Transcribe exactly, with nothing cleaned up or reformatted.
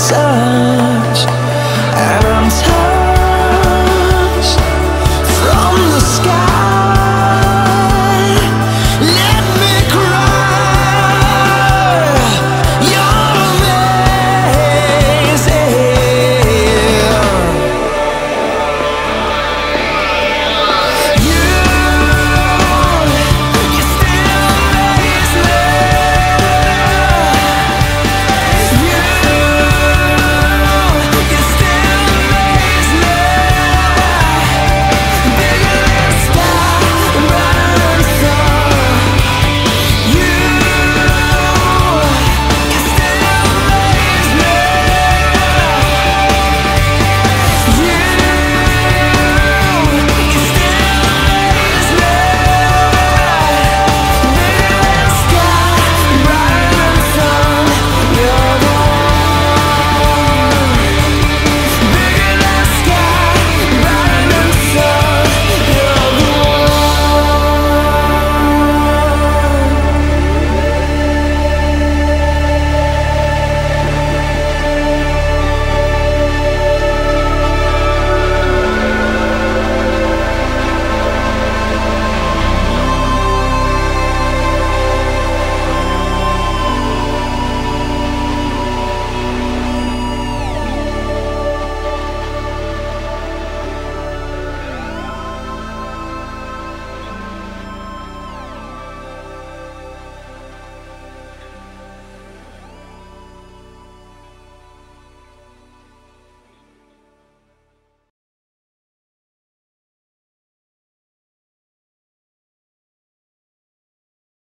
Time